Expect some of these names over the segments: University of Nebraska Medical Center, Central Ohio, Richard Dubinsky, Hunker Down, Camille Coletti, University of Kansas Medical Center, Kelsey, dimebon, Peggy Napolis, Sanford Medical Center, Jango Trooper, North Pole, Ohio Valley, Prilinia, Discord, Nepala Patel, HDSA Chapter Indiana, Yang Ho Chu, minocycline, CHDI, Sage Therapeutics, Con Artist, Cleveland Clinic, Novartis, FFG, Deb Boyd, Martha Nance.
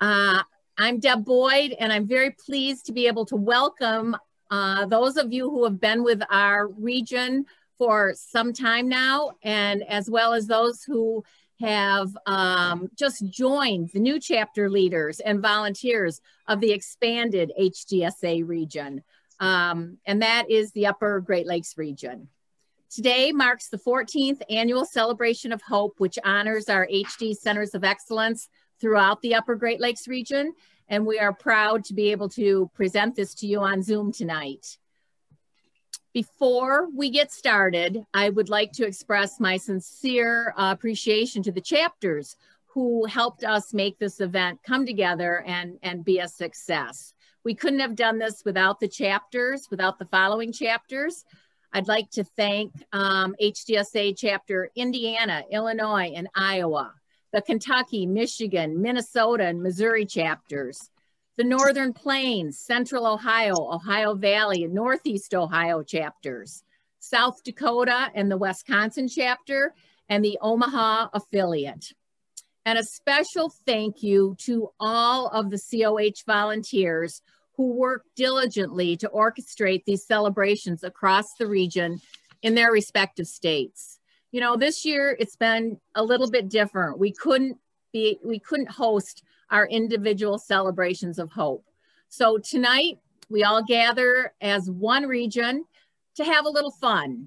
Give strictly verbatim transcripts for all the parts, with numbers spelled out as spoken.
Uh, I'm Deb Boyd, and I'm very pleased to be able to welcome uh, those of you who have been with our region for some time now, and as well as those who have um, just joined the new chapter leaders and volunteers of the expanded H D S A region, um, and that is the Upper Great Lakes region. Today marks the fourteenth annual Celebration of Hope, which honors our H D Centers of Excellence throughout the Upper Great Lakes region, and we are proud to be able to present this to you on Zoom tonight. Before we get started, I would like to express my sincere uh, appreciation to the chapters who helped us make this event come together and, and be a success. We couldn't have done this without the chapters, without the following chapters. I'd like to thank um, H D S A Chapter Indiana, Illinois, and Iowa, the Kentucky, Michigan, Minnesota, and Missouri chapters, the Northern Plains, Central Ohio, Ohio Valley, and Northeast Ohio chapters, South Dakota and the Wisconsin chapter, and the Omaha affiliate. And a special thank you to all of the C O H volunteers who work diligently to orchestrate these celebrations across the region in their respective states. You know, this year it's been a little bit different. We couldn't be, we couldn't host our individual celebrations of hope. So tonight, we all gather as one region to have a little fun.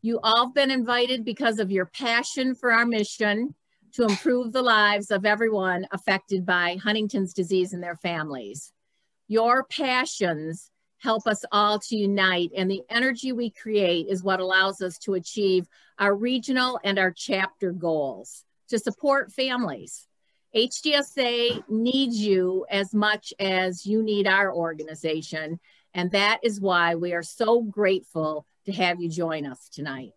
You all have been invited because of your passion for our mission to improve the lives of everyone affected by Huntington's disease and their families. Your passions help us all to unite, and the energy we create is what allows us to achieve our regional and our chapter goals to support families. H D S A needs you as much as you need our organization, and that is why we are so grateful to have you join us tonight.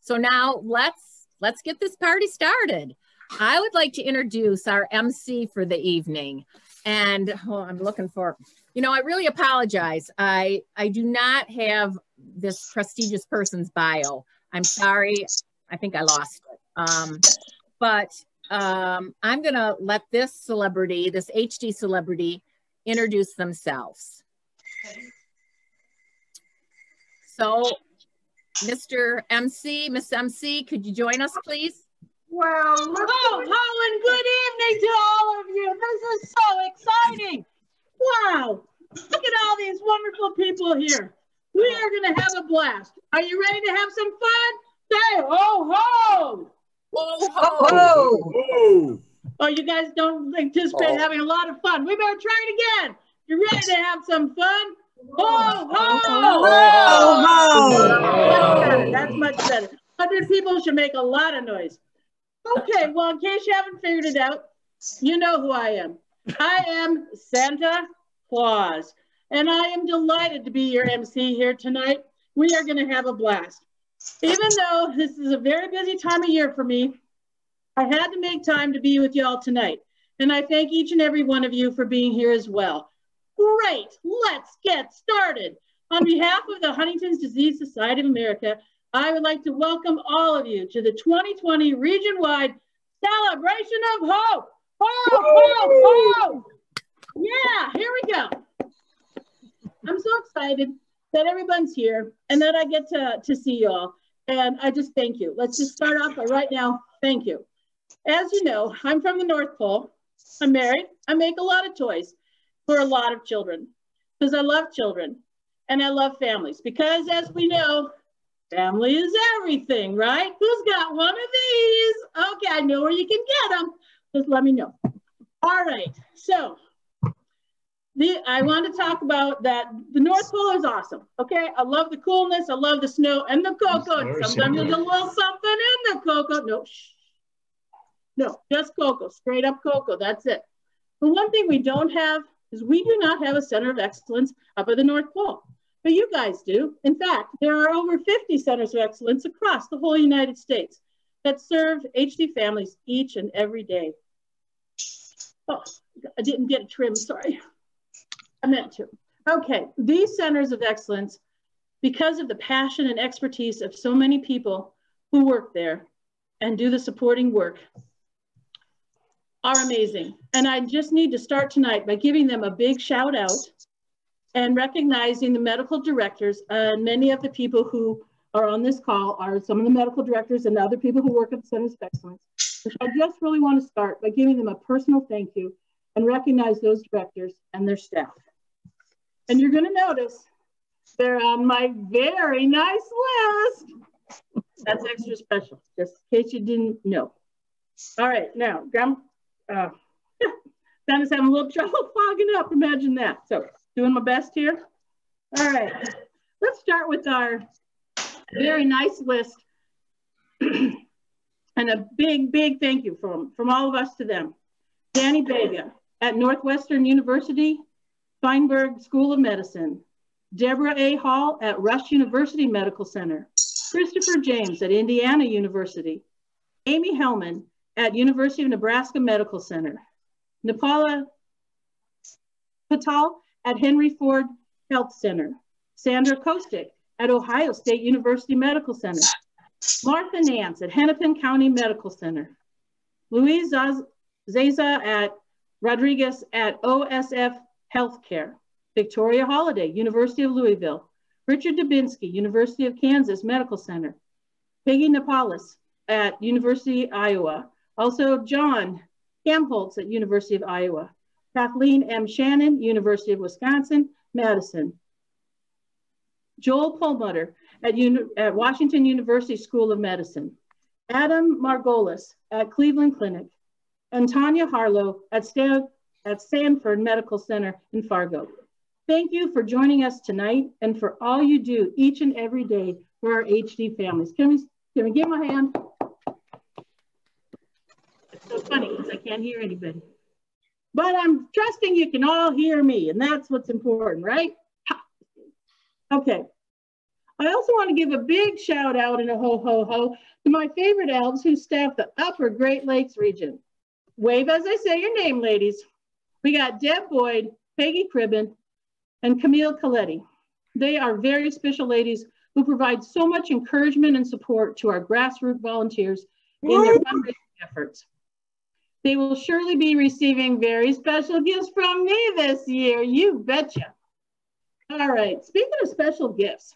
So now let's, let's get this party started. I would like to introduce our M C for the evening, and oh, I'm looking for, you know, I really apologize. I, I do not have this prestigious person's bio. I'm sorry, I think I lost it, um, but Um, I'm gonna let this celebrity, this H D celebrity, introduce themselves. So, Mister M C, Miss M C, could you join us, please? Well, hello, Colin, good evening to all of you. This is so exciting. Wow, look at all these wonderful people here. We are gonna have a blast. Are you ready to have some fun? Say ho ho! Whoa, whoa, whoa. Oh, you guys don't anticipate oh. having a lot of fun. We better try it again. You ready to have some fun? Ho, ho, ho, ho. That's much better. one hundred people should make a lot of noise. Okay, well, in case you haven't figured it out, you know who I am. I am Santa Claus, and I am delighted to be your M C here tonight. We are going to have a blast. Even though this is a very busy time of year for me, I had to make time to be with y'all tonight. And I thank each and every one of you for being here as well. Great, let's get started. On behalf of the Huntington's Disease Society of America, I would like to welcome all of you to the twenty twenty region-wide Celebration of Hope. Hope, hope, hope. Yeah, here we go. I'm so excited that everyone's here and that I get to, to see y'all. And I just thank you. Let's just start off by right now, thank you. As you know, I'm from the North Pole. I'm married. I make a lot of toys for a lot of children because I love children and I love families because, as we know, family is everything, right? Who's got one of these? Okay, I know where you can get them. Just let me know. All right, so The, I want to talk about that. The North Pole is awesome, okay? I love the coolness, I love the snow and the cocoa. Sometimes there's a little something in the cocoa. No, shh. No, just cocoa, straight up cocoa, that's it. But one thing we don't have is we do not have a center of excellence up at the North Pole, but you guys do. In fact, there are over fifty centers of excellence across the whole United States that serve H D families each and every day. Oh, I didn't get a trim, sorry. I meant to. Okay, these centers of excellence, because of the passion and expertise of so many people who work there and do the supporting work, are amazing. And I just need to start tonight by giving them a big shout out and recognizing the medical directors. Uh, many of the people who are on this call are some of the medical directors and other people who work at the Centers of Excellence. So I just really want to start by giving them a personal thank you and recognize those directors and their staff. And you're going to notice they're on my very nice list. That's extra special, just in case you didn't know. All right, now, uh, Santa's having a little trouble fogging up, imagine that. So, doing my best here. All right, let's start with our very nice list. And a big, big thank you from, from all of us to them. Danny Bega at Northwestern University Feinberg School of Medicine. Deborah A Hall at Rush University Medical Center. Christopher James at Indiana University. Amy Hellman at University of Nebraska Medical Center. Nepala Patel at Henry Ford Health Center. Sandra Kostick at Ohio State University Medical Center. Martha Nance at Hennepin County Medical Center. Louise Zaza at Rodriguez at O S F Healthcare. Victoria Holiday, University of Louisville. Richard Dubinsky, University of Kansas Medical Center. Peggy Napolis at University of Iowa. Also John Kamholtz at University of Iowa. Kathleen M. Shannon, University of Wisconsin, Madison. Joel Perlmutter at, at Washington University School of Medicine. Adam Margolis at Cleveland Clinic. And Tanya Harlow at, Stan at Sanford Medical Center in Fargo. Thank you for joining us tonight and for all you do each and every day for our H D families. Can we, can we give them a hand? It's so funny because I can't hear anybody. But I'm trusting you can all hear me, and that's what's important, right? Ha. Okay. I also want to give a big shout out and a ho, ho, ho to my favorite elves who staff the Upper Great Lakes region. Wave as I say your name, ladies. We got Deb Boyd, Peggy Cribben, and Camille Coletti. They are very special ladies who provide so much encouragement and support to our grassroots volunteers in their fundraising efforts. They will surely be receiving very special gifts from me this year, you betcha. All right, speaking of special gifts,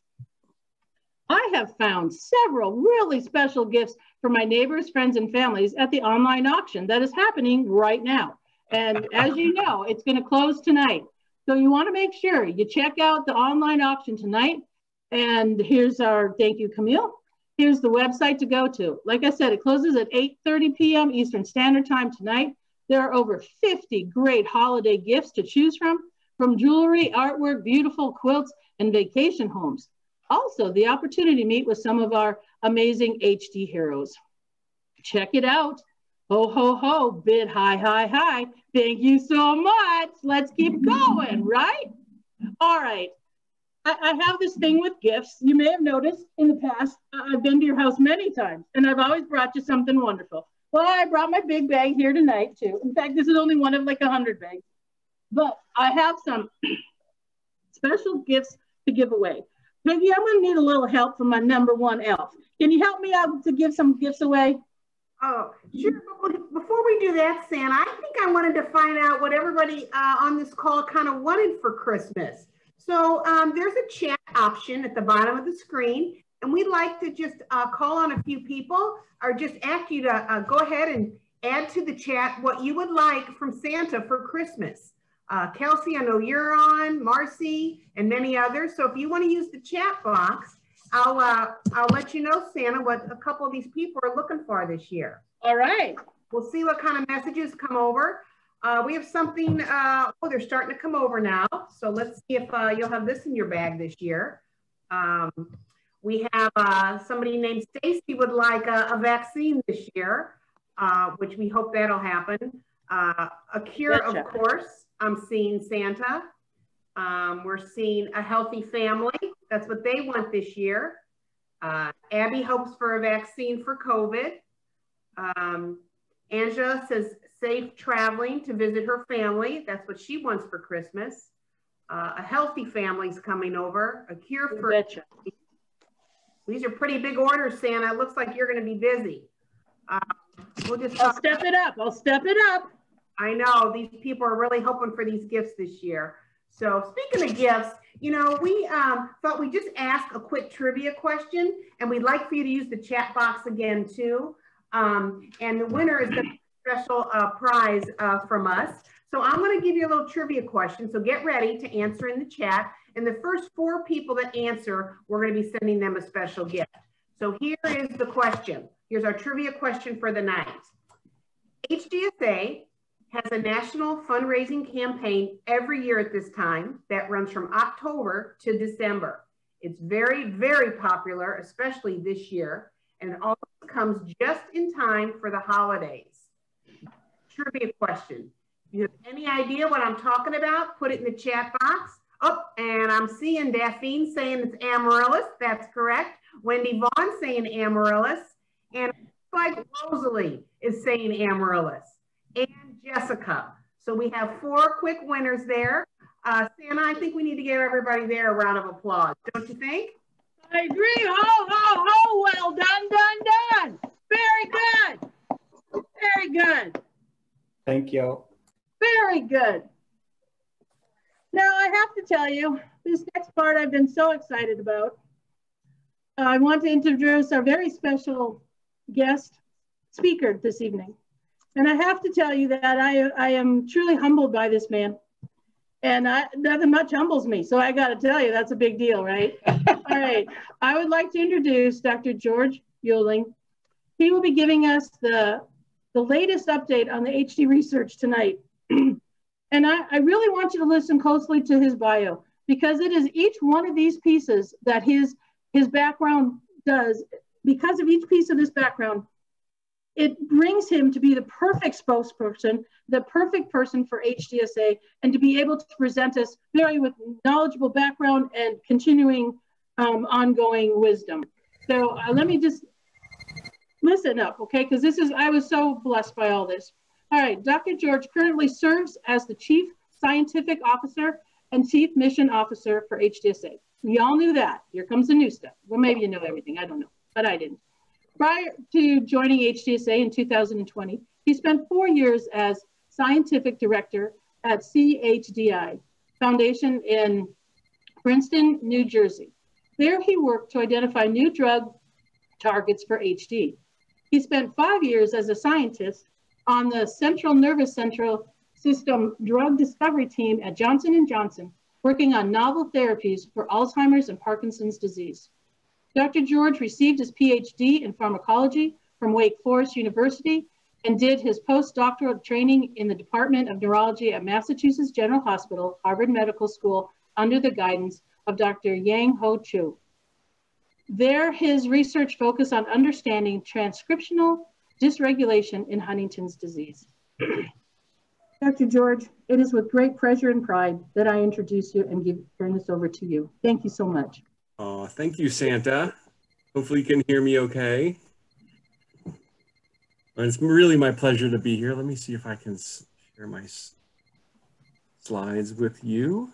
I have found several really special gifts for my neighbors, friends, and families at the online auction that is happening right now. And as you know, it's gonna close tonight. So you wanna make sure you check out the online auction tonight. And here's our, thank you, Camille. Here's the website to go to. Like I said, it closes at eight thirty p m Eastern Standard Time tonight. There are over fifty great holiday gifts to choose from, from jewelry, artwork, beautiful quilts, and vacation homes. Also, the opportunity to meet with some of our amazing H D heroes. Check it out. Ho, ho, ho, bid high, high, high. Thank you so much. Let's keep going, right? All right. I have this thing with gifts. You may have noticed in the past, I've been to your house many times and I've always brought you something wonderful. Well, I brought my big bag here tonight too. In fact, this is only one of like a hundred bags, but I have some special gifts to give away. Peggy, I'm gonna need a little help from my number one elf. Can you help me out to give some gifts away? Oh, sure, but before we do that, Santa, I think I wanted to find out what everybody uh, on this call kind of wanted for Christmas. So um, there's a chat option at the bottom of the screen, and we'd like to just uh, call on a few people or just ask you to uh, go ahead and add to the chat what you would like from Santa for Christmas. Uh, Kelsey, I know you're on, Marcy, and many others. So if you want to use the chat box, I'll, uh, I'll let you know, Santa, what a couple of these people are looking for this year. All right. We'll see what kind of messages come over. Uh, we have something, uh, oh, they're starting to come over now. So let's see if uh, you'll have this in your bag this year. Um, we have uh, somebody named Stacy would like a, a vaccine this year, uh, which we hope that'll happen. Uh, a cure, gotcha. Of course, I'm seeing Santa. Um, we're seeing a healthy family. That's what they want this year. Uh, Abby hopes for a vaccine for COVID. Um, Angela says, safe traveling to visit her family. That's what she wants for Christmas. Uh, a healthy family's coming over. A cure for... Betcha. These are pretty big orders, Santa. It looks like you're going to be busy. Uh, we'll just I'll step it up. I'll step it up. I know these people are really hoping for these gifts this year. So speaking of gifts, you know, we um, thought we'd just ask a quick trivia question, and we'd like for you to use the chat box again too. Um, and the winner is the special uh, prize uh, from us. So I'm gonna give you a little trivia question. So get ready to answer in the chat. And the first four people that answer, we're gonna be sending them a special gift. So here is the question. Here's our trivia question for the night. H D S A has a national fundraising campaign every year at this time that runs from October to December. It's very, very popular, especially this year, and it always comes just in time for the holidays. Trivia question. If you have any idea what I'm talking about, put it in the chat box. Oh, and I'm seeing Daphne saying it's amaryllis. That's correct. Wendy Vaughn saying amaryllis. And like Rosalie is saying amaryllis. And Jessica. So we have four quick winners there. Uh, Santa, I think we need to give everybody there a round of applause. Don't you think? I agree. Ho, ho, ho. Well done, done, done. Very good. Very good. Thank you. Very good. Now, I have to tell you, this next part I've been so excited about. Uh, I want to introduce our very special guest speaker this evening. And I have to tell you that I, I am truly humbled by this man. And I, nothing much humbles me, so I gotta tell you, that's a big deal, right? All right, I would like to introduce Doctor George Yoling. He will be giving us the, the latest update on the H D research tonight. And I, I really want you to listen closely to his bio, because it is each one of these pieces that his, his background does, because of each piece of this background, it brings him to be the perfect spokesperson, the perfect person for H D S A, and to be able to present us very with knowledgeable background and continuing um, ongoing wisdom. So uh, let me just listen up, okay? Because this is, I was so blessed by all this. All right, Doctor George currently serves as the Chief Scientific Officer and Chief Mission Officer for H D S A. We all knew that. Here comes the new stuff. Well, maybe you know everything, I don't know, but I didn't. Prior to joining H D S A in two thousand twenty, he spent four years as scientific director at C H D I Foundation in Princeton, New Jersey. There he worked to identify new drug targets for H D. He spent five years as a scientist on the Central Nervous Central System Drug Discovery Team at Johnson and Johnson, working on novel therapies for Alzheimer's and Parkinson's disease. Doctor George received his P H D in pharmacology from Wake Forest University and did his postdoctoral training in the Department of Neurology at Massachusetts General Hospital, Harvard Medical School, under the guidance of Doctor Yang Ho Chu. There, his research focused on understanding transcriptional dysregulation in Huntington's disease. Doctor George, it is with great pleasure and pride that I introduce you and give, turn this over to you. Thank you so much. Oh, thank you, Santa. Hopefully you can hear me okay. It's really my pleasure to be here. Let me see if I can share my slides with you.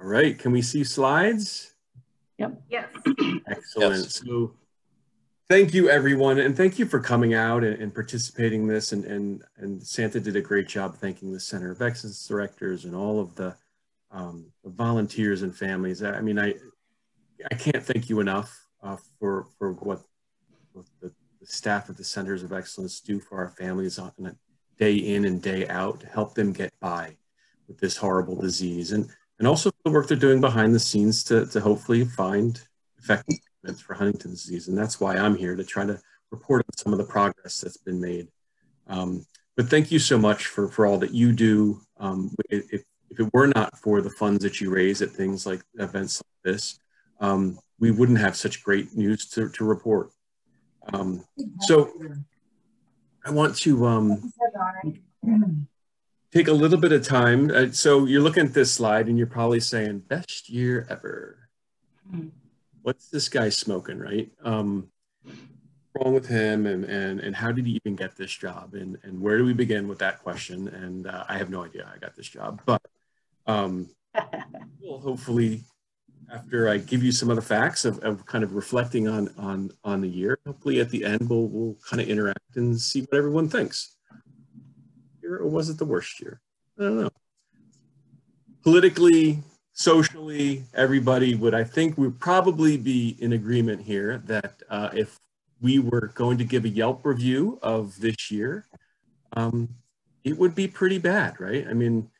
All right, can we see slides? Yep. Yes. Excellent. Yes. So, thank you, everyone, and thank you for coming out and, and participating in this, and, and, and Santa did a great job thanking the Center of Excellence directors and all of the, um, the volunteers and families. I, I mean, I I can't thank you enough uh, for, for what, what the, the staff at the Centers of Excellence do for our families on a day in and day out to help them get by with this horrible disease, and, and also the work they're doing behind the scenes to, to hopefully find effective for Huntington's disease. And that's why I'm here, to try to report on some of the progress that's been made. Um, but thank you so much for, for all that you do. Um, if, if it were not for the funds that you raise at things like events like this, um, we wouldn't have such great news to, to report. Um, so I want to um, take a little bit of time. Uh, so you're looking at this slide and you're probably saying, best year ever. What's this guy smoking, right? Um, what's wrong with him, and, and, and how did he even get this job? And, and where do we begin with that question? And uh, I have no idea how I got this job, but um, we'll hopefully after I give you some of the facts of, of kind of reflecting on, on, on the year. Hopefully at the end, we'll, we'll kind of interact and see what everyone thinks. Year, or was it the worst year? I don't know. Politically, socially, everybody would, I think we'd probably be in agreement here that uh, if we were going to give a Yelp review of this year, um, it would be pretty bad, right? I mean,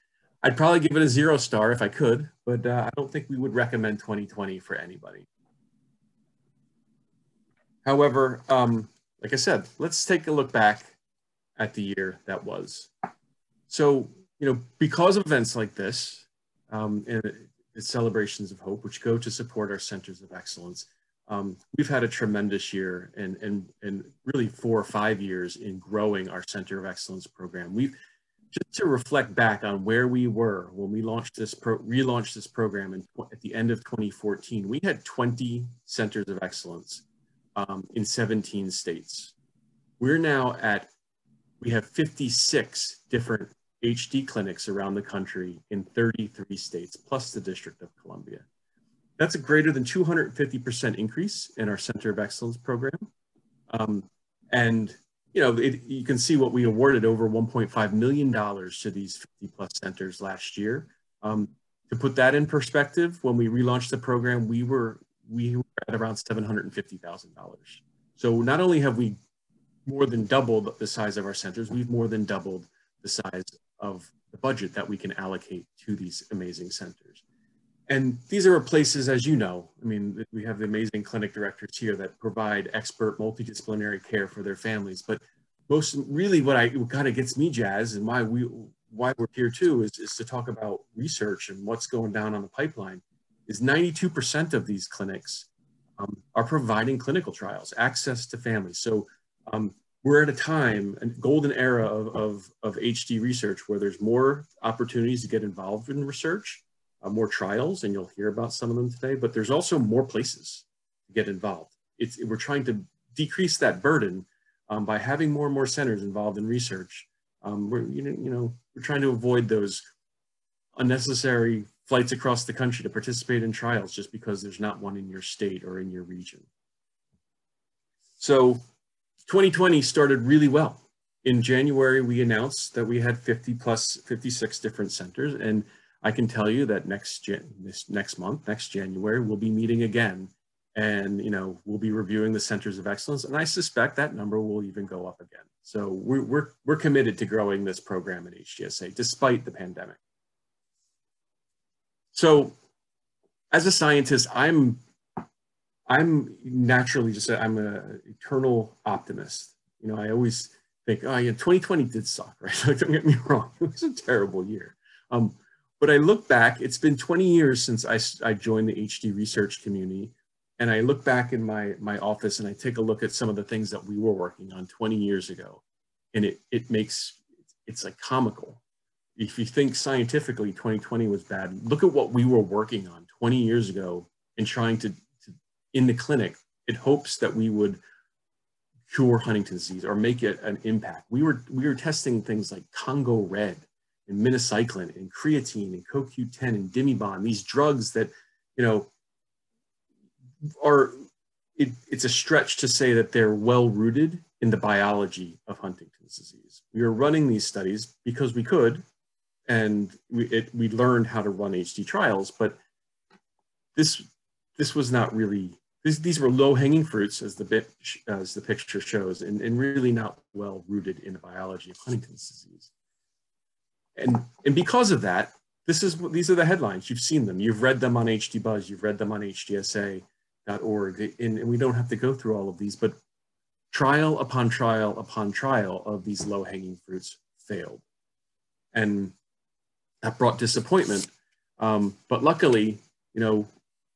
I'd probably give it a zero star if I could, but uh, I don't think we would recommend twenty twenty for anybody. However, um, like I said, let's take a look back at the year that was. So, you know, because of events like this, um, and the Celebrations of Hope, which go to support our centers of excellence, um, we've had a tremendous year and, and, and really four or five years in growing our Center of Excellence program. We've Just to reflect back on where we were when we launched this, pro relaunched this program in, at the end of twenty fourteen, we had twenty centers of excellence um, in seventeen states. We're now at, we have fifty-six different H D clinics around the country in thirty-three states, plus the District of Columbia. That's a greater than two hundred fifty percent increase in our Center of Excellence program. Um, and You know, it, you can see what we awarded over one point five million dollars to these fifty plus centers last year. Um, to put that in perspective, when we relaunched the program, we were, we were at around seven hundred fifty thousand dollars. So not only have we more than doubled the size of our centers, we've more than doubled the size of the budget that we can allocate to these amazing centers. And these are places, as you know, I mean, we have the amazing clinic directors here that provide expert multidisciplinary care for their families. But most really what, I, what kind of gets me jazzed and why, we, why we're here too is, is to talk about research and what's going down on the pipeline is ninety-two percent of these clinics um, are providing clinical trials, access to families. So um, we're at a time, a golden era of, of, of H D research where there's more opportunities to get involved in research. Uh, more trials, and you'll hear about some of them today, but there's also more places to get involved. It's, we're trying to decrease that burden um, by having more and more centers involved in research. Um, we're, you know, you know, we're trying to avoid those unnecessary flights across the country to participate in trials just because there's not one in your state or in your region. So twenty twenty started really well. In January, we announced that we had fifty plus fifty-six different centers, and I can tell you that next this next month, next January, we'll be meeting again, and you know we'll be reviewing the centers of excellence, and I suspect that number will even go up again. So we're we're, we're committed to growing this program at H D S A despite the pandemic. So, as a scientist, I'm I'm naturally just a, I'm an eternal optimist. You know, I always think, oh yeah, twenty twenty did suck, right? Like, don't get me wrong, it was a terrible year. Um, But I look back, it's been twenty years since I, I joined the H D research community. And I look back in my, my office and I take a look at some of the things that we were working on twenty years ago. And it, it makes, it's like comical. If you think scientifically twenty twenty was bad, look at what we were working on twenty years ago and trying to, to in the clinic, in hopes that we would cure Huntington's disease or make it an impact. We were, we were testing things like Congo Red, and minocycline, and creatine, and C o Q ten, and dimebon, these drugs that, you know, are, it, it's a stretch to say that they're well-rooted in the biology of Huntington's disease. We were running these studies because we could, and we, it, we learned how to run H D trials, but this, this was not really, this, these were low-hanging fruits, as the, bit, as the picture shows, and, and really not well-rooted in the biology of Huntington's disease. And, and because of that, this is, these are the headlines. You've seen them. You've read them on H D Buzz. You've read them on H D S A dot org. And, and we don't have to go through all of these, but trial upon trial upon trial of these low-hanging fruits failed. And that brought disappointment. Um, but luckily, you know,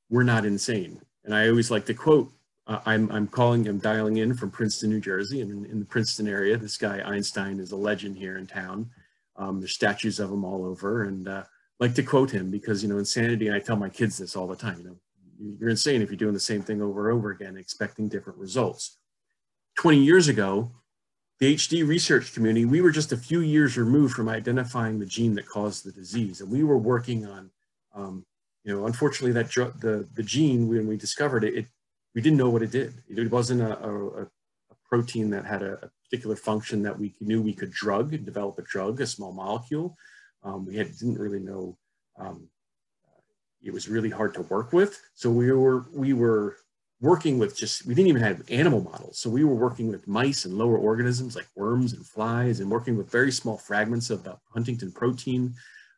we're not insane. And I always like to quote, uh, I'm, I'm calling, I'm dialing in from Princeton, New Jersey. And in, in the Princeton area, this guy Einstein is a legend here in town. Um, there's statues of him all over, and uh, like to quote him because, you know, insanity, and I tell my kids this all the time, you know, you're insane if you're doing the same thing over and over again, expecting different results. twenty years ago, the H D research community, we were just a few years removed from identifying the gene that caused the disease, and we were working on um, you know, unfortunately, that drug, the the gene, when we discovered it, it we didn't know what it did. It wasn't a, a, a protein that had a, a particular function that we knew we could drug and develop a drug, a small molecule. Um, we had, didn't really know. Um, it was really hard to work with. So we were we were working with just, we didn't even have animal models. So we were working with mice and lower organisms like worms and flies, and working with very small fragments of the Huntington protein.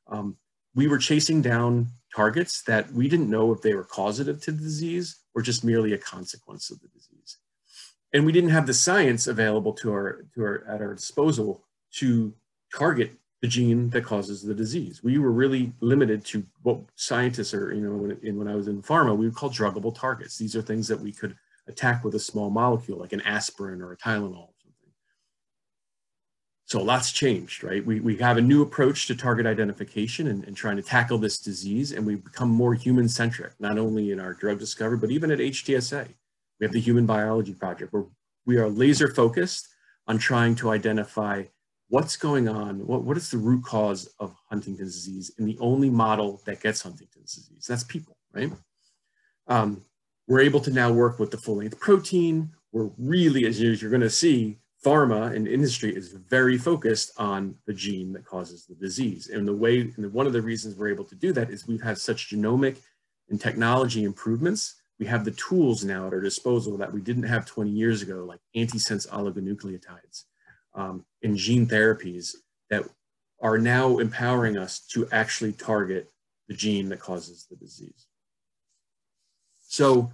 Um, we were chasing down targets that we didn't know if they were causative to the disease or just merely a consequence of the disease. And we didn't have the science available to our, to our, at our disposal to target the gene that causes the disease. We were really limited to what scientists are, you know, when, in, when I was in pharma, we would call druggable targets. These are things that we could attack with a small molecule, like an aspirin or a Tylenol or something. So lots changed, right? We, we have a new approach to target identification and, and trying to tackle this disease, and we've become more human-centric, not only in our drug discovery, but even at H D S A. We have the Human Biology Project, where we are laser-focused on trying to identify what's going on, what, what is the root cause of Huntington's disease, and the only model that gets Huntington's disease, that's people, right? Um, we're able to now work with the full-length protein. We're really, as you're gonna see, pharma and industry is very focused on the gene that causes the disease. And the way, and one of the reasons we're able to do that is we've had such genomic and technology improvements. We have the tools now at our disposal that we didn't have twenty years ago, like antisense oligonucleotides. Um, in gene therapies that are now empowering us to actually target the gene that causes the disease. So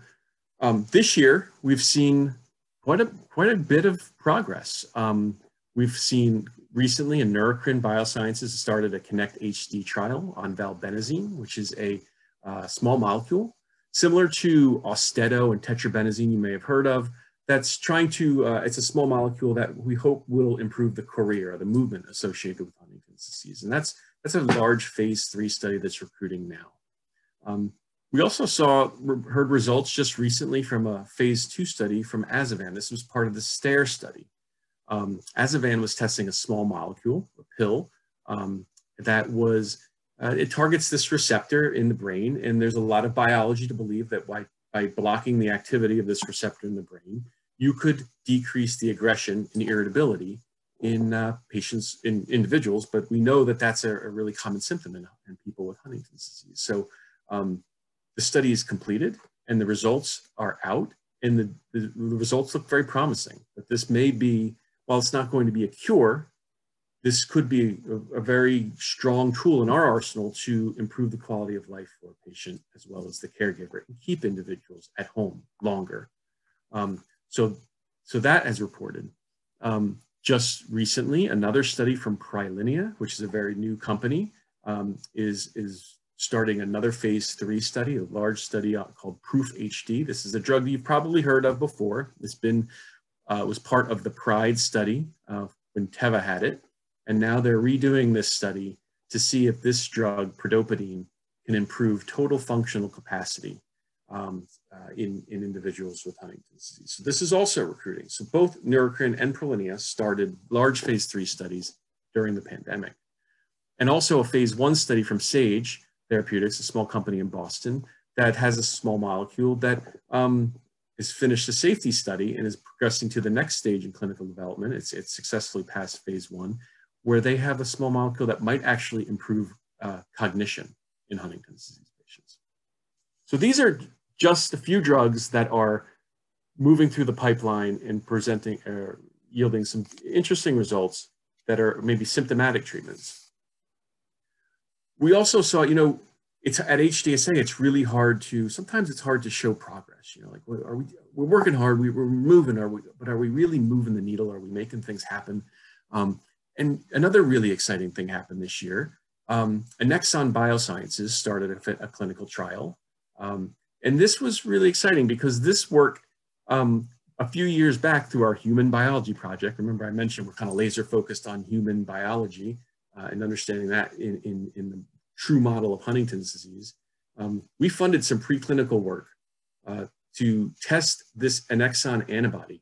um, this year, we've seen quite a, quite a bit of progress. Um, we've seen recently in Neurocrine Biosciences started a Connect H D trial on valbenazine, which is a uh, small molecule similar to Austedo and tetrabenazine you may have heard of. That's trying to, uh, it's a small molecule that we hope will improve the chorea, the movement associated with Huntington's disease. And that's, that's a large phase three study that's recruiting now. Um, we also saw, re heard results just recently from a phase two study from Azevan. This was part of the STAIR study. Um, Azevan was testing a small molecule, a pill, um, that was, uh, it targets this receptor in the brain. And there's a lot of biology to believe that by, by blocking the activity of this receptor in the brain, you could decrease the aggression and irritability in uh, patients, in individuals, but we know that that's a, a really common symptom in, in people with Huntington's disease. So um, the study is completed and the results are out, and the, the, the results look very promising. That this may be, while it's not going to be a cure, this could be a, a very strong tool in our arsenal to improve the quality of life for a patient as well as the caregiver and keep individuals at home longer. Um, So, so that as reported. Um, just recently, another study from Prilinia, which is a very new company, um, is, is starting another phase three study, a large study called PROOF H D. This is a drug that you've probably heard of before. It's been, uh, was part of the PRIDE study uh, when Teva had it. And now they're redoing this study to see if this drug, predopidine, can improve total functional capacity Um, uh, in, in individuals with Huntington's disease. So this is also recruiting. So both Neurocrine and Prolinia started large phase three studies during the pandemic. And also a phase one study from Sage Therapeutics, a small company in Boston, that has a small molecule that um, has finished a safety study and is progressing to the next stage in clinical development. It's, it's successfully passed phase one, where they have a small molecule that might actually improve uh, cognition in Huntington's disease patients. So these are just a few drugs that are moving through the pipeline and presenting or yielding some interesting results that are maybe symptomatic treatments. We also saw, you know, it's at H D S A, it's really hard to, sometimes it's hard to show progress. You know, like, are we, we're working hard, we, we're moving, are we, but are we really moving the needle? Are we making things happen? Um, and another really exciting thing happened this year. Um, Annexon Biosciences started a, a clinical trial. Um, And this was really exciting because this work, um, a few years back through our Human Biology Project, remember I mentioned we're kind of laser focused on human biology uh, and understanding that in, in, in the true model of Huntington's disease. Um, we funded some preclinical work uh, to test this annexon antibody,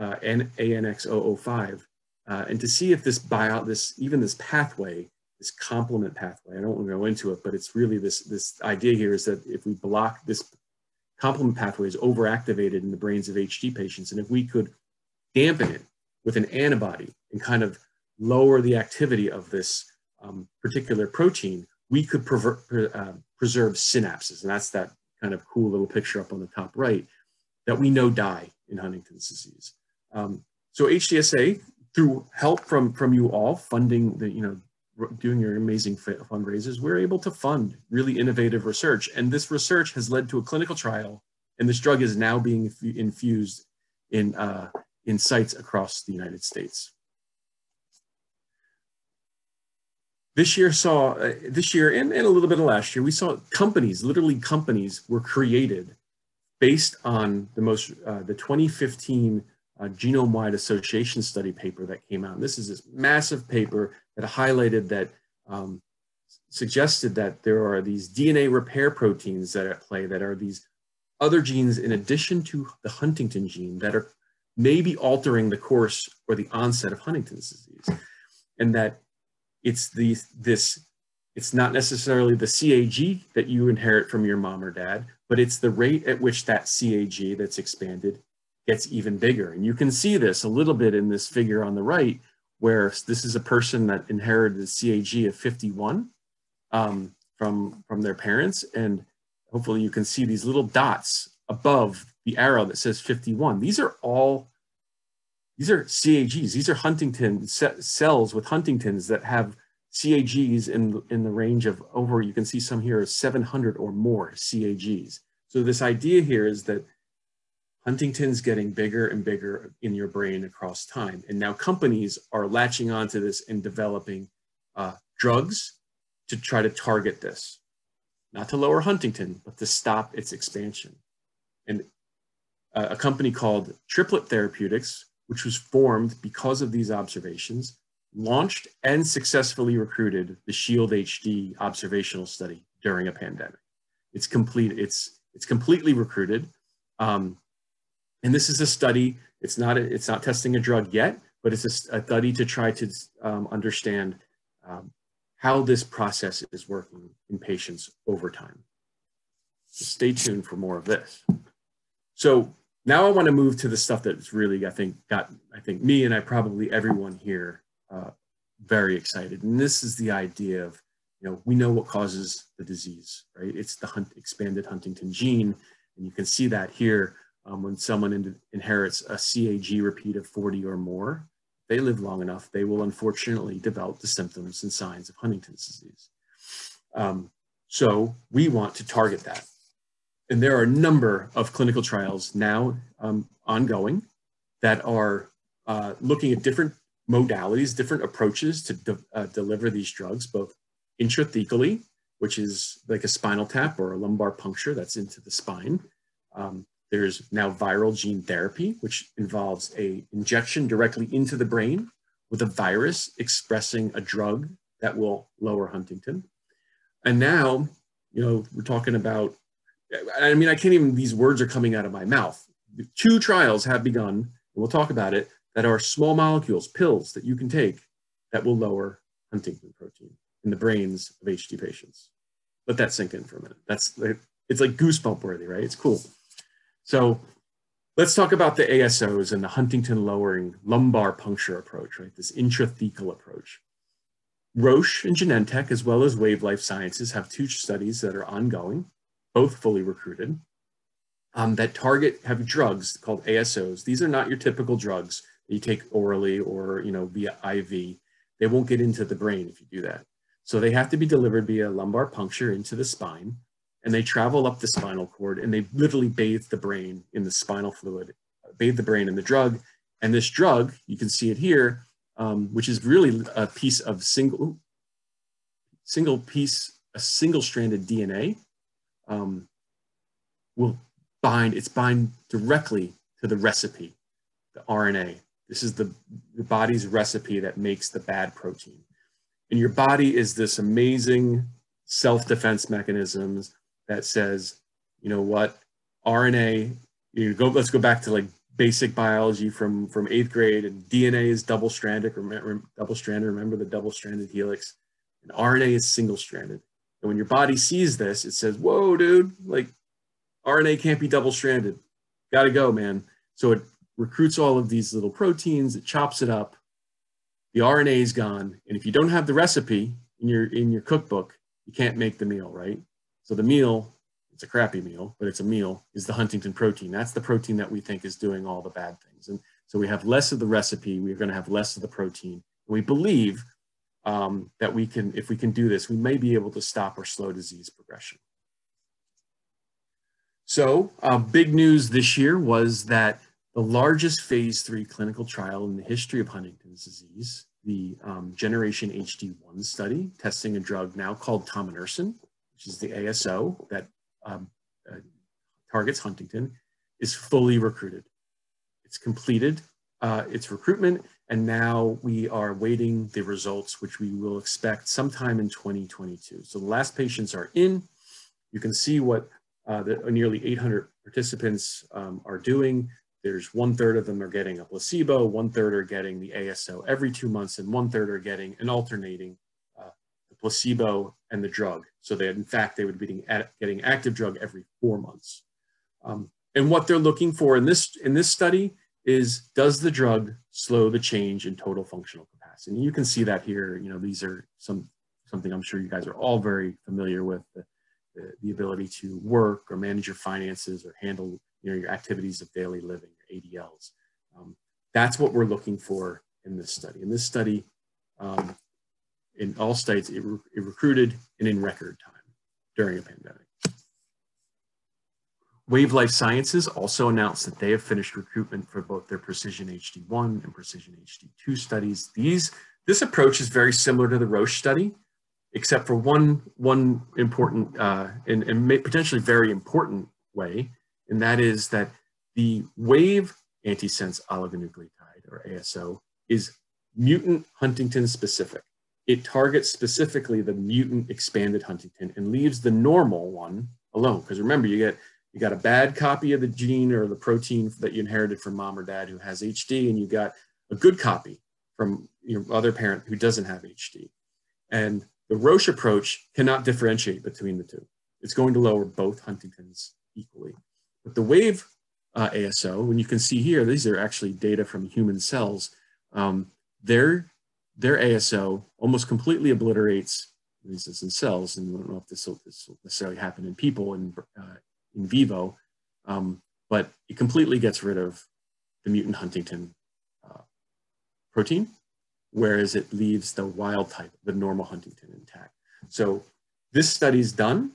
uh, A N X zero zero five, uh, and to see if this, bio, this even this pathway this complement pathway. I don't want to go into it, but it's really this, this idea here is that if we block this complement pathway is overactivated in the brains of H D patients, and if we could dampen it with an antibody and kind of lower the activity of this um, particular protein, we could prever pre uh, preserve synapses. And that's that kind of cool little picture up on the top right that we know die in Huntington's disease. Um, so H D S A, through help from, from you all, funding the, you know, doing your amazing fundraisers, we're able to fund really innovative research. And this research has led to a clinical trial, and this drug is now being infused in, uh, in sites across the United States. This year saw, uh, this year and, and a little bit of last year, we saw companies, literally companies were created based on the most, uh, the twenty fifteen uh, genome-wide association study paper that came out. And this is this massive paper that highlighted that, um, suggested that there are these D N A repair proteins that are at play, that are these other genes in addition to the Huntington gene that are maybe altering the course or the onset of Huntington's disease. And that it's the, this, it's not necessarily the C A G that you inherit from your mom or dad, but it's the rate at which that C A G that's expanded gets even bigger. And you can see this a little bit in this figure on the right, where this is a person that inherited a C A G of fifty-one um, from, from their parents. And hopefully you can see these little dots above the arrow that says fifty-one. These are all, these are C A Gs. These are Huntington cells with Huntington's that have C A Gs in, in the range of over, you can see some here, is seven hundred or more C A Gs. So this idea here is that Huntington's getting bigger and bigger in your brain across time. And now companies are latching onto this and developing uh, drugs to try to target this, not to lower Huntington, but to stop its expansion. And uh, a company called Triplet Therapeutics, which was formed because of these observations, launched and successfully recruited the SHIELD H D observational study during a pandemic. It's complete, it's, it's completely recruited. Um, And this is a study, it's not, a, it's not testing a drug yet, but it's a, a study to try to um, understand um, how this process is working in patients over time. So stay tuned for more of this. So now I wanna move to the stuff that's really, I think, got, I think me and I probably everyone here uh, very excited. And this is the idea of, you know, we know what causes the disease, right? It's the hunt, expanded Huntington gene. And you can see that here. Um, when someone in, inherits a C A G repeat of forty or more, they live long enough, they will unfortunately develop the symptoms and signs of Huntington's disease. Um, so we want to target that. And there are a number of clinical trials now um, ongoing that are uh, looking at different modalities, different approaches to de uh, deliver these drugs, both intrathecally, which is like a spinal tap or a lumbar puncture that's into the spine. Um, There's now viral gene therapy, which involves an injection directly into the brain with a virus expressing a drug that will lower Huntington. And now, you know, we're talking about, I mean, I can't even, these words are coming out of my mouth. Two trials have begun, and we'll talk about it, that are small molecules, pills that you can take that will lower Huntington protein in the brains of H D patients. Let that sink in for a minute. That's, it's like goosebump worthy, right? It's cool. So let's talk about the A S Os and the Huntington lowering lumbar puncture approach, right? This intrathecal approach. Roche and Genentech, as well as Wave Life Sciences, have two studies that are ongoing, both fully recruited, um, that target, have drugs called A S Os. These are not your typical drugs that you take orally or, you know, via I V. They won't get into the brain if you do that. So they have to be delivered via lumbar puncture into the spine, and they travel up the spinal cord, and they literally bathe the brain in the spinal fluid, bathe the brain in the drug. And this drug, you can see it here, um, which is really a piece of single, single piece, a single-stranded D N A, um, will bind, it's bind directly to the recipe, the R N A. This is the, the body's recipe that makes the bad protein. And your body is this amazing self-defense mechanisms that says, you know what, R N A, you go, let's go back to like basic biology from, from eighth grade, and D N A is double-stranded, remember, double-stranded, remember the double-stranded helix. And R N A is single-stranded. And when your body sees this, it says, whoa, dude, like R N A can't be double-stranded. Gotta go, man. So it recruits all of these little proteins, it chops it up, the R N A is gone. And if you don't have the recipe in your, in your cookbook, you can't make the meal, right? So the meal, it's a crappy meal, but it's a meal, is the Huntington protein. That's the protein that we think is doing all the bad things. And so we have less of the recipe, we're gonna have less of the protein. We believe um, that we can, if we can do this, we may be able to stop or slow disease progression. So uh, big news this year was that the largest phase three clinical trial in the history of Huntington's disease, the um, Generation H D one study, testing a drug now called tominersen, which is the A S O that um, uh, targets Huntington, is fully recruited. It's completed uh, its recruitment, and now we are waiting the results, which we will expect sometime in twenty twenty-two. So the last patients are in. You can see what uh, the nearly eight hundred participants um, are doing. There's one third of them are getting a placebo, one third are getting the A S O every two months, and one third are getting and alternating uh, the placebo and the drug. So that in fact, they would be getting, getting active drug every four months. Um, and what they're looking for in this, in this study is, does the drug slow the change in total functional capacity? And you can see that here, you know, these are some, something I'm sure you guys are all very familiar with, the, the, the ability to work or manage your finances or handle, you know, your activities of daily living, your A D Ls. Um, that's what we're looking for in this study. In this study, um, in all states, it, re it recruited and in record time during a pandemic. Wave Life Sciences also announced that they have finished recruitment for both their Precision H D one and Precision H D two studies. These, this approach is very similar to the Roche study, except for one, one important uh, and, and potentially very important way, and that is that the wave antisense oligonucleotide, or A S O, is mutant Huntington specific. It targets specifically the mutant expanded Huntington and leaves the normal one alone. Because remember, you get you got a bad copy of the gene or the protein that you inherited from mom or dad who has H D, and you got a good copy from your other parent who doesn't have H D. And the Roche approach cannot differentiate between the two. It's going to lower both Huntingtons equally. But the wave uh, A S O, and you can see here, these are actually data from human cells, um, their, their A S O almost completely obliterates, at least it's in cells, and we don't know if this will, this will necessarily happen in people in, uh, in vivo, um, but it completely gets rid of the mutant Huntington uh, protein, whereas it leaves the wild type, the normal Huntington, intact. So this study's done.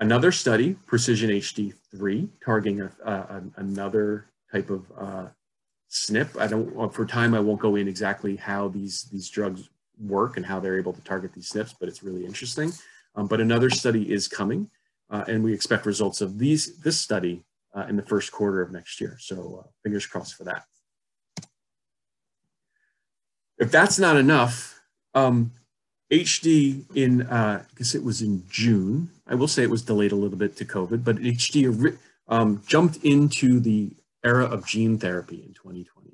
Another study, Precision H D three, targeting a, a, a, another type of uh, S N P. I don't, for time, I won't go in exactly how these, these drugs work and how they're able to target these S N Ps, but it's really interesting. Um, but another study is coming, uh, and we expect results of these, this study uh, in the first quarter of next year. So uh, fingers crossed for that. If that's not enough, um, H D in, uh, I guess it was in June. I will say it was delayed a little bit to COVID, but H D um, jumped into the era of gene therapy in twenty twenty.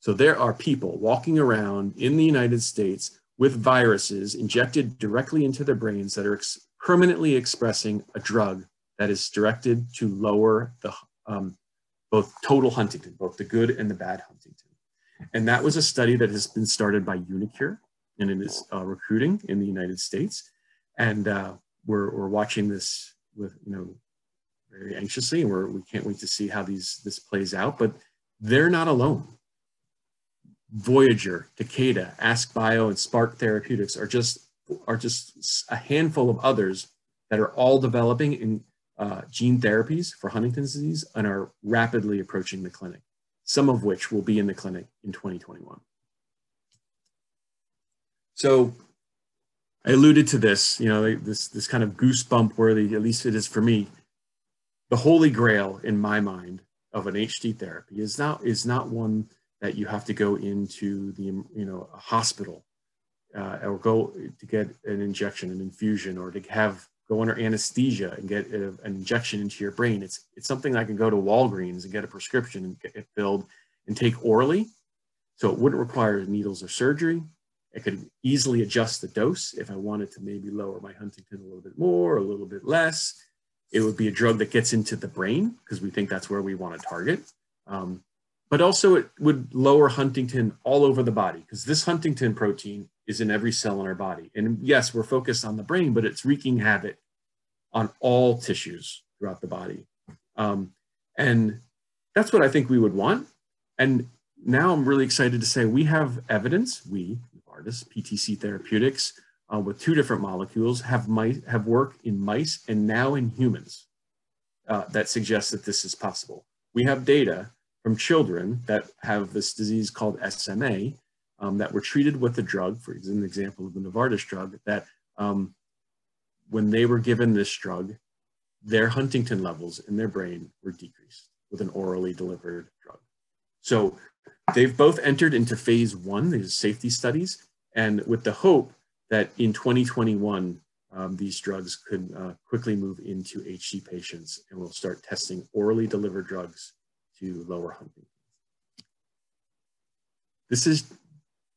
So there are people walking around in the United States with viruses injected directly into their brains that are ex permanently expressing a drug that is directed to lower the um, both total Huntington, both the good and the bad Huntington. And that was a study that has been started by Unicure, and it is uh, recruiting in the United States. And uh, we're, we're watching this with, you know, very anxiously, and we're, we can't wait to see how these, this plays out, but they're not alone. Voyager, Takeda, AskBio, and Spark Therapeutics are just, are just a handful of others that are all developing in uh, gene therapies for Huntington's disease and are rapidly approaching the clinic, some of which will be in the clinic in twenty twenty-one. So I alluded to this, you know, this, this kind of goosebump worthy, at least it is for me, the holy grail in my mind of an H D therapy is not, is not one that you have to go into the, you know, a hospital uh, or go to get an injection, an infusion, or to have, go under anesthesia and get a, an injection into your brain. It's, it's something I can go to Walgreens and get a prescription and get it filled and take orally. So it wouldn't require needles or surgery. I could easily adjust the dose if I wanted to maybe lower my Huntington a little bit more, a little bit less. It would be a drug that gets into the brain because we think that's where we want to target. Um, but also it would lower Huntington all over the body because this Huntington protein is in every cell in our body. And yes, we're focused on the brain, but it's wreaking havoc on all tissues throughout the body. Um, and that's what I think we would want. And now I'm really excited to say we have evidence, we, artists, P T C Therapeutics, uh, with two different molecules have, mice, have work in mice and now in humans uh, that suggests that this is possible. We have data from children that have this disease called S M A um, that were treated with a drug, for an example of the Novartis drug, that um, when they were given this drug, their Huntington levels in their brain were decreased with an orally delivered drug. So they've both entered into phase one, these safety studies, and with the hope that in twenty twenty-one, um, these drugs could uh, quickly move into H D patients, and we'll start testing orally delivered drugs to lower Huntington. This is,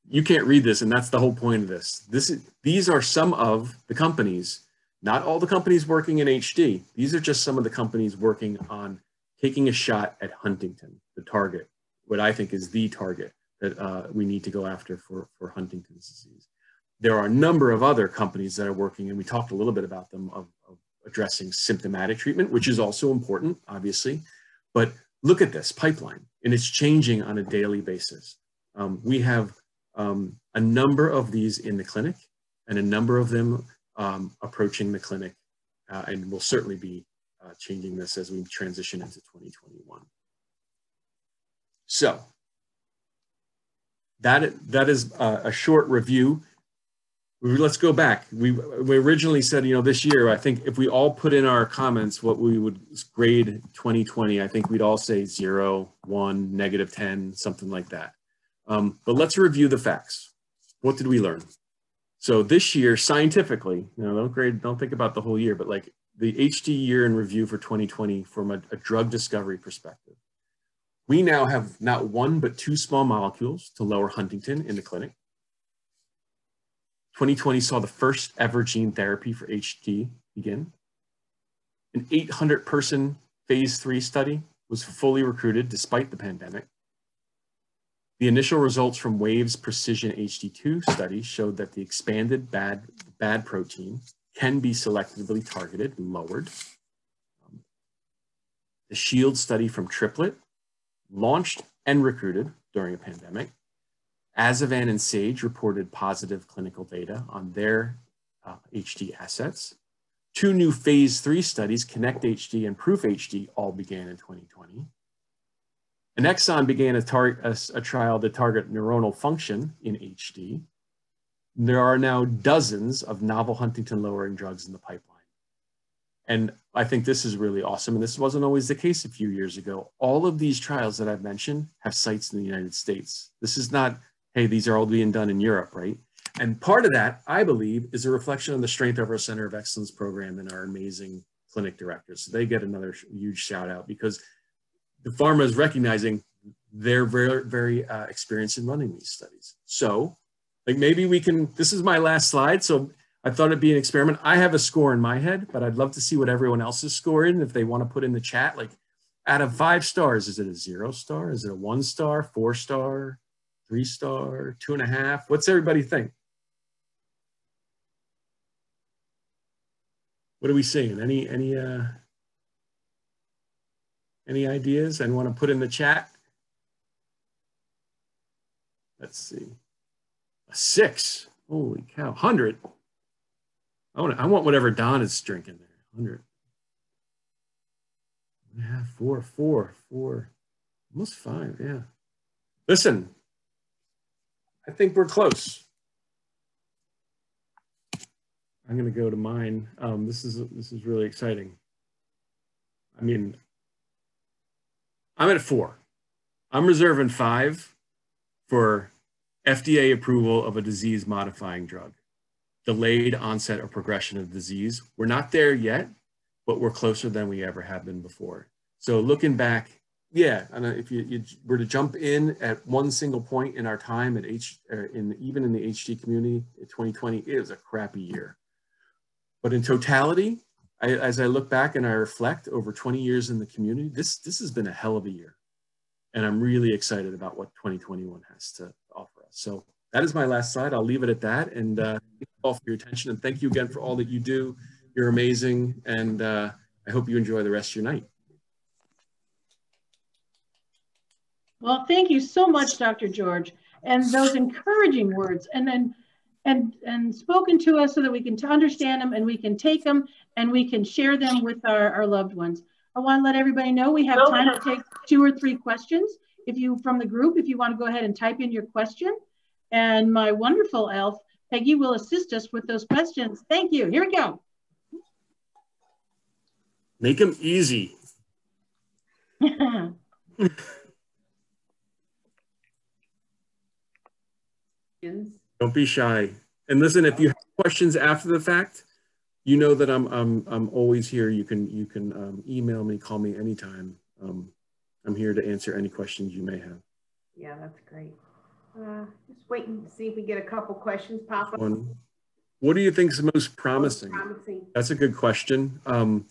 you can't read this, and that's the whole point of this. This is, these are some of the companies, not all the companies working in H D. These are just some of the companies working on taking a shot at Huntington, the target. What I think is the target that uh, we need to go after for, for Huntington's disease. There are a number of other companies that are working, and we talked a little bit about them, of, of addressing symptomatic treatment, which is also important, obviously. But look at this pipeline, and it's changing on a daily basis. Um, we have um, a number of these in the clinic, and a number of them um, approaching the clinic, uh, and we'll certainly be uh, changing this as we transition into twenty twenty-one. So that, that is a, a short review. Let's go back. We, we originally said, you know, this year, I think if we all put in our comments what we would grade twenty twenty, I think we'd all say zero, one, negative ten, something like that. Um, but let's review the facts. What did we learn? So this year, scientifically, you know, don't grade, don't think about the whole year, but like the H D year in review for twenty twenty from a, a drug discovery perspective. We now have not one, but two small molecules to lower Huntington in the clinic. twenty twenty saw the first ever gene therapy for H D begin. An eight hundred person phase three study was fully recruited despite the pandemic. The initial results from Wave's Precision H D two study showed that the expanded bad, bad protein can be selectively targeted and lowered. Um, the SHIELD study from Triplet launched and recruited during a pandemic. Azavan and Sage reported positive clinical data on their uh, H D assets. Two new phase three studies, Connect H D and Proof H D, all began in twenty twenty. And Exon began a, a, a trial to target neuronal function in H D. There are now dozens of novel Huntington lowering drugs in the pipeline. And I think this is really awesome. And this wasn't always the case a few years ago. All of these trials that I've mentioned have sites in the United States. This is not, hey, these are all being done in Europe, right? And part of that, I believe, is a reflection on the strength of our Center of Excellence program and our amazing clinic directors. So they get another huge shout out because the pharma is recognizing they're very, very uh, experienced in running these studies. So like maybe we can, this is my last slide. So I thought it'd be an experiment. I have a score in my head, but I'd love to see what everyone else's score is. And if they want to put in the chat, like out of five stars, is it a zero star? Is it a one star, four star, three star, two and a half? What's everybody think? What are we seeing? Any, any, uh, any ideas? Anyone want to put in the chat? Let's see. A six. Holy cow. one hundred. I want, I want whatever Don is drinking there. one hundred. Yeah, four, four, four, almost five, yeah. Listen, I think we're close. I'm going to go to mine. Um, this is this is really exciting. I mean, I'm at four. I'm reserving five for F D A approval of a disease-modifying drug. Delayed onset or progression of disease. We're not there yet, but we're closer than we ever have been before. So looking back, Yeah, and if you, you were to jump in at one single point in our time at H, uh, in even in the H D community, twenty twenty is a crappy year. But in totality, I, as I look back and I reflect over twenty years in the community, this this has been a hell of a year, and I'm really excited about what twenty twenty-one has to offer us. So that is my last slide. I'll leave it at that, and uh, thank you all for your attention, and thank you again for all that you do. You're amazing, and uh, I hope you enjoy the rest of your night. Well, thank you so much, Doctor George, and those encouraging words, and then and and spoken to us so that we can understand them, and we can take them, and we can share them with our, our loved ones. I want to let everybody know we have time to take two or three questions. If you from the group, if you want to go ahead and type in your question, and my wonderful elf Peggy will assist us with those questions. Thank you. Here we go. Make them easy. Don't be shy. And listen, if you have questions after the fact, you know that I'm I'm I'm always here. You can you can um, email me, call me anytime. Um, I'm here to answer any questions you may have. Yeah, that's great. Uh, just waiting to see if we get a couple questions pop up. One. What do you think is most promising? Most promising. That's a good question. Um,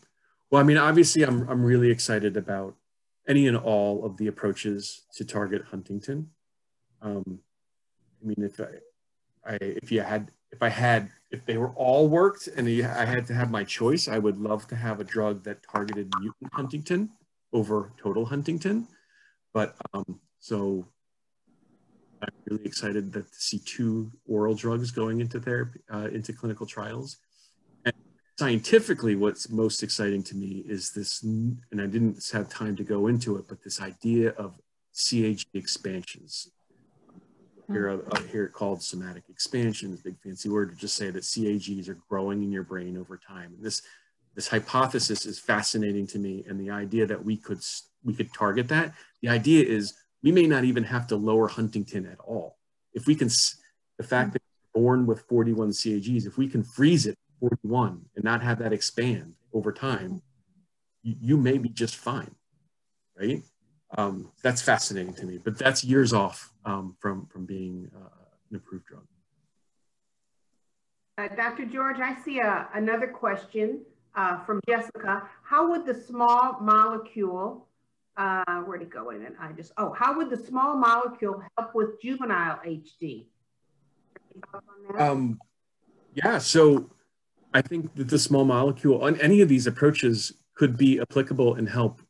well, I mean, obviously, I'm I'm really excited about any and all of the approaches to target Huntington. Um, I mean, if I, I, if you had, if I had, if they were all worked and I had to have my choice, I would love to have a drug that targeted mutant Huntington over total Huntington. But um, so I'm really excited that to see two oral drugs going into therapy, uh, into clinical trials. And scientifically, what's most exciting to me is this, and I didn't have time to go into it, but this idea of C A G expansions. Here, uh, here called somatic expansion, big fancy word to just say that C A Gs are growing in your brain over time. And this, this hypothesis is fascinating to me, and the idea that we could we could target that. The idea is we may not even have to lower Huntington at all. If we can, the fact that you're born with forty-one C A Gs, if we can freeze it at forty-one and not have that expand over time, you, you may be just fine, right? Um, that's fascinating to me, but that's years off um, from, from being uh, an approved drug. Uh, Doctor George, I see a, another question uh, from Jessica. How would the small molecule, uh, where'd it go in it? I just, oh, how would the small molecule help with juvenile H D? Um, yeah, so I think that the small molecule on any of these approaches could be applicable and help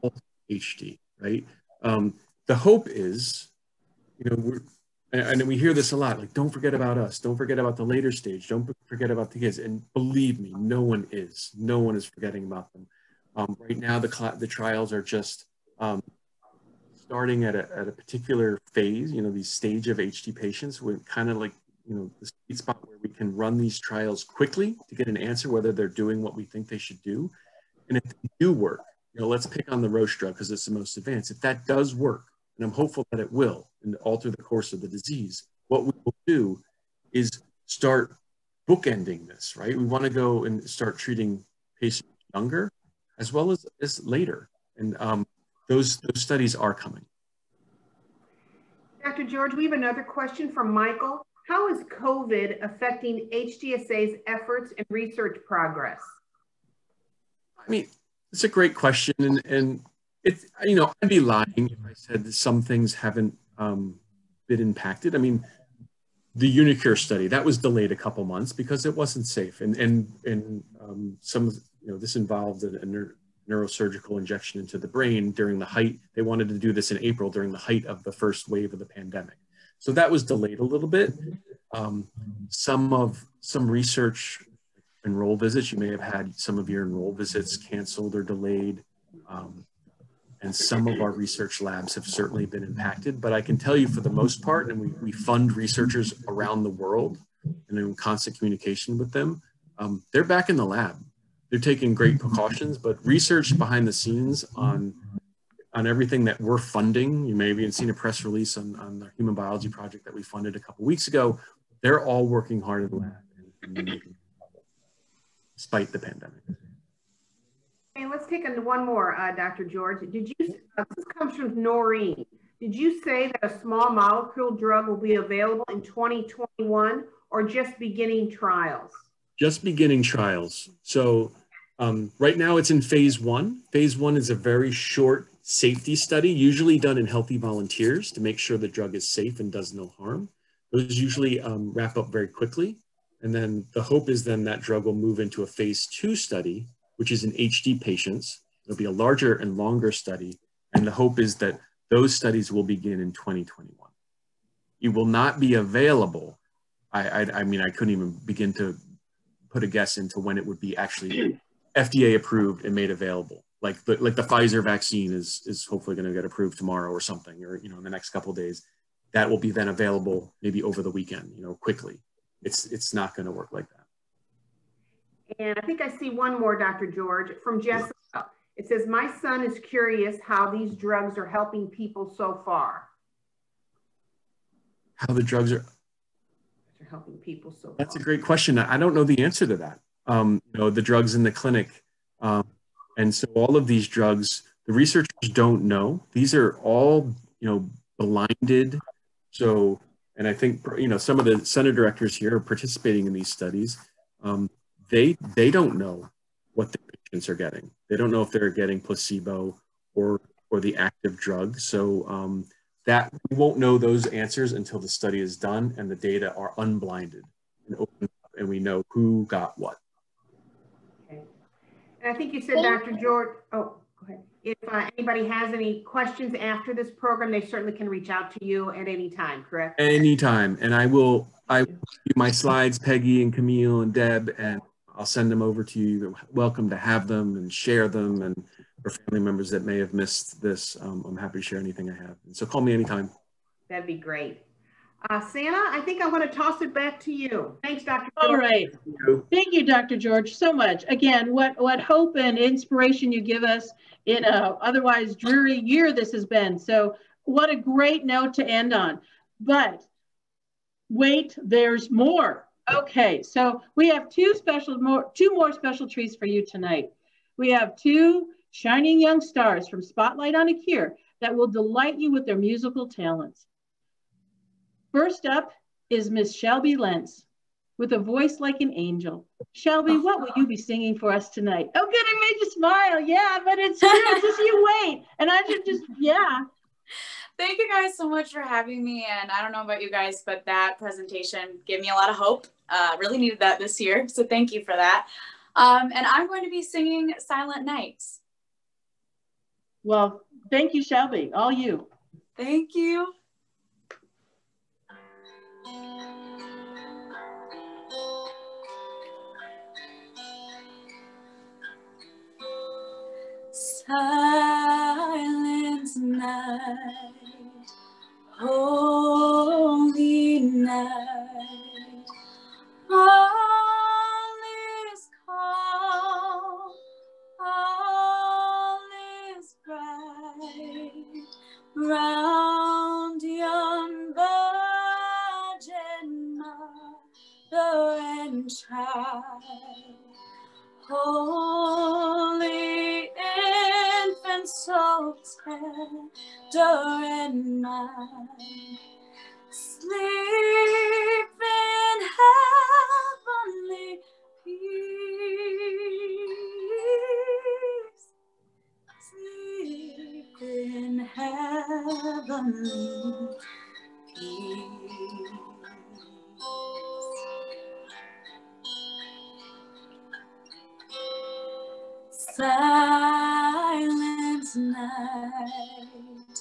all H D, right? Um, the hope is, you know, we're, and, and we hear this a lot, like, don't forget about us, don't forget about the later stage, don't forget about the kids, and believe me, no one is, no one is forgetting about them. Um, right now, the, the trials are just um, starting at a, at a particular phase, you know, these stage of H D patients, we're kind of like, you know, the sweet spot where we can run these trials quickly to get an answer whether they're doing what we think they should do, and if they do work, you know, let's pick on the Roche drug because it's the most advanced. If that does work, and I'm hopeful that it will, and alter the course of the disease, what we will do is start bookending this, right? We want to go and start treating patients younger as well as, as later. And um, those, those studies are coming. Doctor George, we have another question from Michael. How is COVID affecting H D S A's efforts and research progress? I mean, it's a great question, and, and it's, you know, I'd be lying if I said that some things haven't um, been impacted. I mean, the Unicure study, that was delayed a couple months because it wasn't safe, and and, and um, some, you know, this involved a, a neuro neurosurgical injection into the brain during the height, they wanted to do this in April during the height of the first wave of the pandemic. So that was delayed a little bit. Um, some of, some research enroll visits, you may have had some of your enroll visits canceled or delayed, um, and some of our research labs have certainly been impacted, but I can tell you for the most part, and we, we fund researchers around the world and in constant communication with them, um, they're back in the lab. They're taking great precautions, but research behind the scenes on, on everything that we're funding, you may have even seen a press release on, on the human biology project that we funded a couple weeks ago, they're all working hard in the lab. And, and despite the pandemic. And let's take a, one more, uh, Doctor George. Did you, uh, this comes from Noreen. Did you say that a small molecule drug will be available in twenty twenty-one or just beginning trials? Just beginning trials. So um, right now it's in phase one. Phase one is a very short safety study, usually done in healthy volunteers to make sure the drug is safe and does no harm. Those usually um, wrap up very quickly. And then the hope is then that drug will move into a phase two study, which is in H D patients. It'll be a larger and longer study. And the hope is that those studies will begin in twenty twenty-one. It will not be available. I, I, I mean, I couldn't even begin to put a guess into when it would be actually F D A approved and made available. Like the, like the Pfizer vaccine is, is hopefully going to get approved tomorrow or something, or, you know, in the next couple of days. That will be then available maybe over the weekend, you know, quickly. It's, it's not going to work like that. And I think I see one more, Doctor George, from Jessica. Yeah. It says, my son is curious how these drugs are helping people so far. How the drugs are, are helping people so far. That's a great question. I don't know the answer to that. Um, you know, the drugs in the clinic. Um, and so all of these drugs, the researchers don't know. These are all, you know, blinded. So, and I think, you know, some of the center directors here are participating in these studies. Um, they, they don't know what the patients are getting. They don't know if they're getting placebo or, or the active drug. So um, that we won't know those answers until the study is done and the data are unblinded and open up and we know who got what. Okay. And I think you said, Doctor George, oh, go ahead. If uh, anybody has any questions after this program, they certainly can reach out to you at any time, correct? Anytime. And I will, I will do my slides, Peggy and Camille and Deb, and I'll send them over to you. You're welcome to have them and share them. And for family members that may have missed this, um, I'm happy to share anything I have. So call me anytime. That'd be great. Uh, Santa, I think I want to toss it back to you. Thanks, Doctor George. All right. Thank you. Thank you, Doctor George, so much. Again, what, what hope and inspiration you give us in an otherwise dreary year this has been. So what a great note to end on. But wait, there's more. Okay, so we have two special, more, two more special treats for you tonight. We have two shining young stars from Spotlight on a Cure that will delight you with their musical talents. First up is Miss Shelby Lentz with a voice like an angel. Shelby, what will you be singing for us tonight? Oh, good, it made you smile. Yeah, but it's true. Just you wait. And I should just, yeah. Thank you guys so much for having me. And I don't know about you guys, but that presentation gave me a lot of hope. Uh, really needed that this year. So thank you for that. Um, and I'm going to be singing Silent Nights. Well, thank you, Shelby. All you. Thank you. Silent night, holy night, all is calm, all is bright, round yon virgin mother and child. Holy infant, so tender and mild, sleep in heavenly peace, sleep in heavenly peace. Silent night,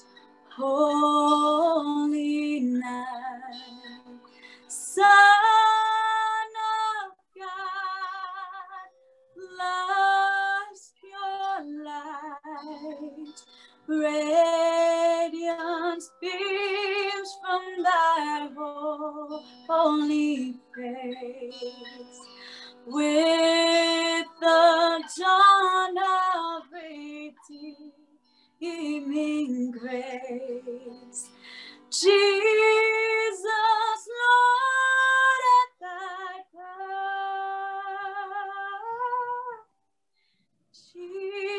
holy night, Son of God, love's pure light, radiance beams from thy holy face. With the dawn of redeeming grace, Jesus, Lord, at thy birth, Jesus.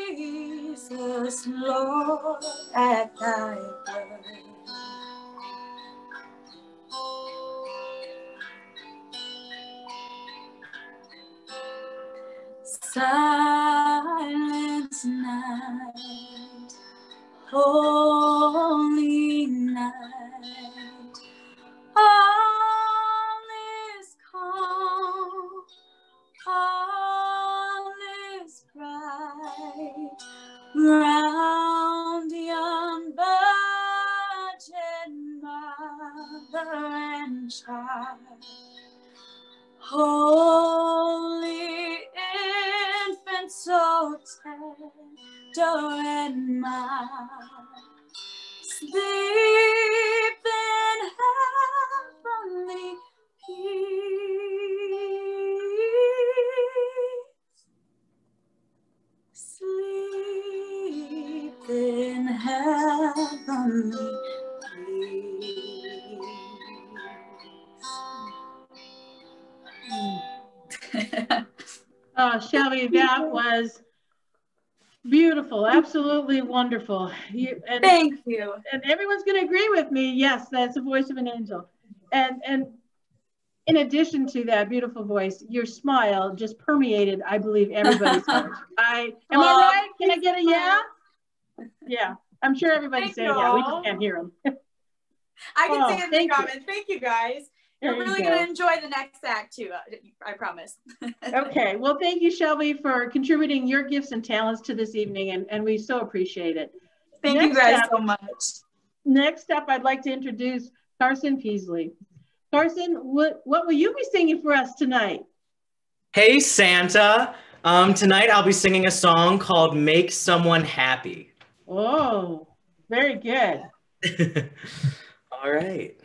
silence night, holy night, all is calm, all is bright, round yon virgin mother and child. Holy infant, so tender and mild, sleep in heavenly peace. Sleep in heavenly peace. Oh, Shelley, that was beautiful. Absolutely wonderful. You, and, thank you. And everyone's going to agree with me. Yes, that's the voice of an angel. And, and in addition to that beautiful voice, your smile just permeated, I believe, everybody's heart. I, am um, I right? Can I get a yeah? Yeah. I'm sure everybody's saying yeah. We just can't hear them. I can oh, say it in the comments. You. Thank you, guys. We're really going to enjoy the next act too, I promise. Okay, well thank you, Shelby, for contributing your gifts and talents to this evening, and, and we so appreciate it. Thank next you guys up, so much. Next up, I'd like to introduce Carson Peasley. Carson, what, what will you be singing for us tonight? Hey Santa, um, tonight I'll be singing a song called Make Someone Happy. Oh, very good. All right.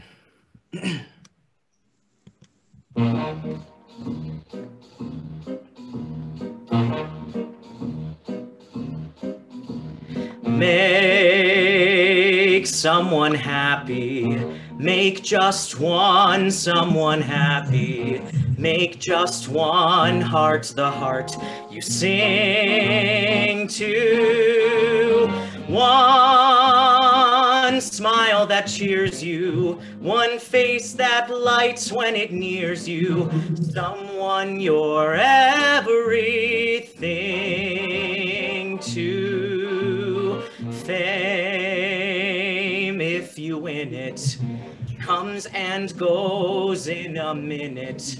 Make someone happy, make just one someone happy, make just one heart the heart you sing to. One smile that cheers you, one face that lights when it nears you, someone you're everything to. Fame, if you win it, comes and goes in a minute.